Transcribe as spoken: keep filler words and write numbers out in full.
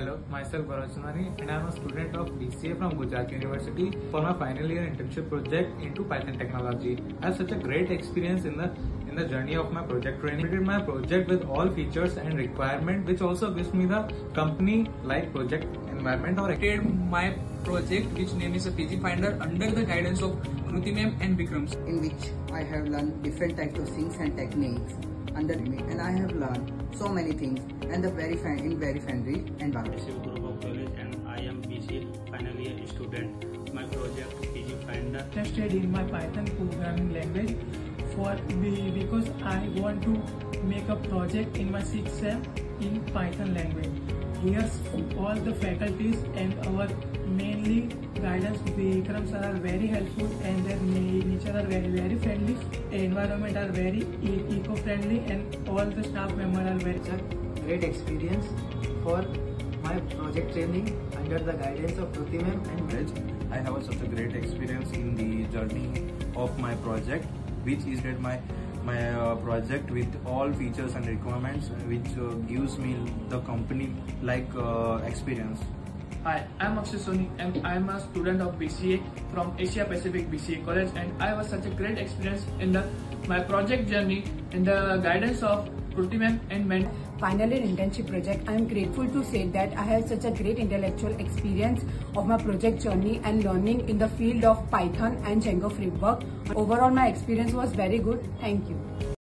Hello, myself Bharat Shumari and I am a student of B C A from Gujarat University for my final year internship project into Python technology. I have such a great experience in the in the journey of my project training. I completed my project with all features and requirements, which also gives me the company-like project environment. Or I created my project, which name is a P G Finder, under the guidance of Kruti Ma'am and Vikram Sir, in which I have learned different types of things and techniques under me, and I have learned so many things and the very in very friendly environment. I am Guru of College and I am B C A final year student. My project P G Finder. Interested in my Python programming language for B because I want to make a project in my sixth sem in Python language. Here's all the faculties and our mainly guidance Vikram Sir are very helpful, and their nature are very very friendly, environment are very eco-friendly, and all the staff members are very sir, great experience for my project training under the guidance of Kruti Ma'am and Raj. I have such a great experience in the journey of my project, which is that my my uh, project with all features and requirements, which uh, gives me the company like uh, experience. Hi, I am Akshay Soni and I am a student of B C A from Asia Pacific B C A College, and I have such a great experience in the my project journey in the guidance of Kruti Ma'am and Men. Finally, internship project. I am grateful to say that I had such a great intellectual experience of my project journey and learning in the field of Python and Django framework. Overall, my experience was very good. Thank you.